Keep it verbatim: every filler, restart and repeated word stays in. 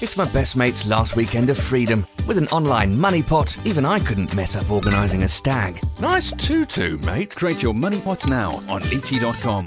It's my best mate's last weekend of freedom. With an online money pot, even I couldn't mess up organising a stag. Nice tutu, mate. Create your money pot now on Leetchi dot com.